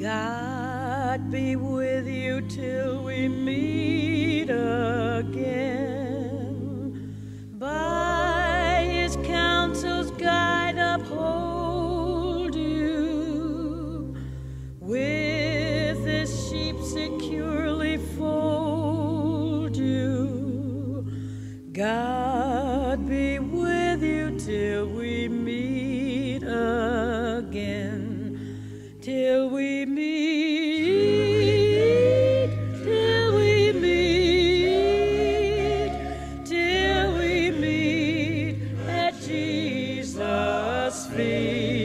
God be with you till we meet again. By his counsel's guide uphold you. With his sheep securely fold you. God be with you till we meet again. Till we meet. Be